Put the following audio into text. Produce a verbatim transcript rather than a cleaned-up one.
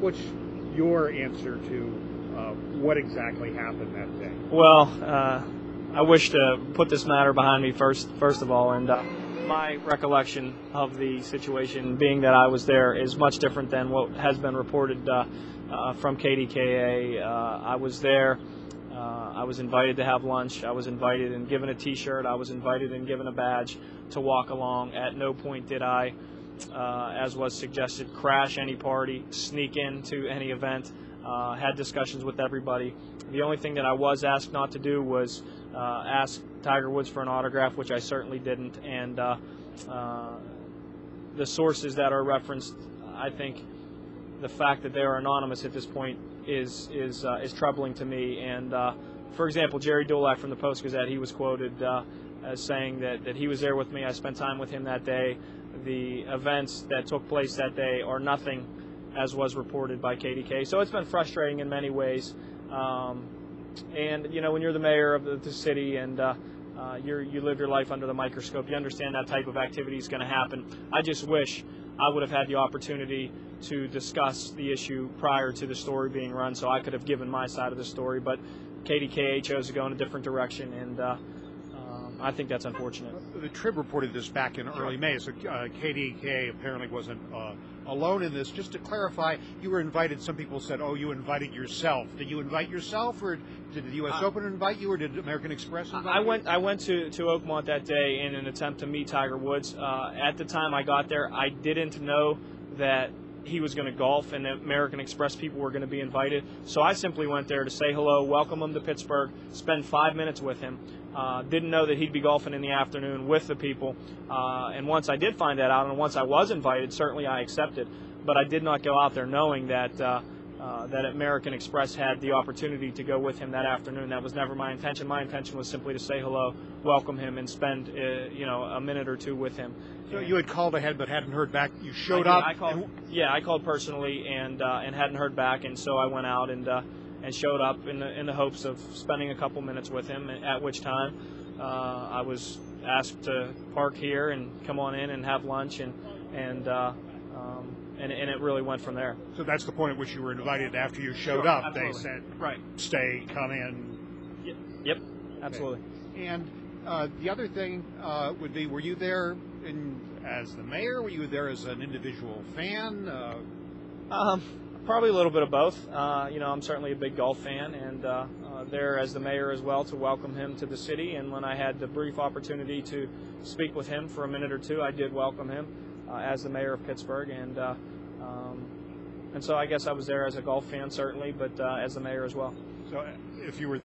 what's your answer to uh, what exactly happened that day? Well, uh, I wish to put this matter behind me first, first of all, and uh, my recollection of the situation, being that I was there, is much different than what has been reported uh, uh, from K D K A. Uh, I was there. Uh, I was invited to have lunch. I was invited and given a T-shirt. I was invited and given a badge to walk along. At no point did I, uh, as was suggested, crash any party, sneak into any event. Uh, had discussions with everybody. The only thing that I was asked not to do was uh, ask Tiger Woods for an autograph, which I certainly didn't. And uh, uh, the sources that are referenced, I think the fact that they are anonymous at this point is is uh, is troubling to me. And uh, for example, Jerry Dulac from the Post Gazette, he was quoted uh, as saying that that he was there with me. I spent time with him that day. The events that took place that day are nothing as was reported by K D K. So it's been frustrating in many ways. Um, and, you know, when you're the mayor of the, the city and uh, uh, you're, you live your life under the microscope, you understand that type of activity is going to happen. I just wish I would have had the opportunity to discuss the issue prior to the story being run so I could have given my side of the story. But K D K A chose to go in a different direction, and uh, um, I think that's unfortunate. The Trib reported this back in early May, so uh, K D K A apparently wasn't uh, alone in this. Just to clarify, you were invited. Some people said, oh, you invited yourself. Did you invite yourself, or did the U S Open invite you, or did American Express invite I you? Went, I went to, to Oakmont that day in an attempt to meet Tiger Woods. Uh, at the time I got there, I didn't know that he was going to golf and the American Express people were going to be invited. So I simply went there to say hello, welcome him to Pittsburgh, spend five minutes with him. Uh, didn't know that he'd be golfing in the afternoon with the people. Uh, and once I did find that out, and once I was invited, certainly I accepted. But I did not go out there knowing that uh, uh, that American Express had the opportunity to go with him that afternoon. That was never my intention. My intention was simply to say hello, welcome him, and spend uh, you know a minute or two with him. So you had called ahead but hadn't heard back. You showed I up. I called, yeah, I called personally and uh, and hadn't heard back, and so I went out and uh, and showed up in the, in the hopes of spending a couple minutes with him. At which time, uh, I was asked to park here and come on in and have lunch, and and uh, um, and, and it really went from there. So that's the point at which you were invited after you showed sure, up. Absolutely. They said, right, stay, come in. Yep, yep. Okay. Absolutely. And uh, the other thing uh, would be, were you there? And as the mayor, were you there as an individual fan? Uh... Um, probably a little bit of both. Uh, you know, I'm certainly a big golf fan, and uh, uh, there as the mayor as well to welcome him to the city. And when I had the brief opportunity to speak with him for a minute or two, I did welcome him uh, as the mayor of Pittsburgh. And uh, um, and so I guess I was there as a golf fan, certainly, but uh, as the mayor as well. So if you were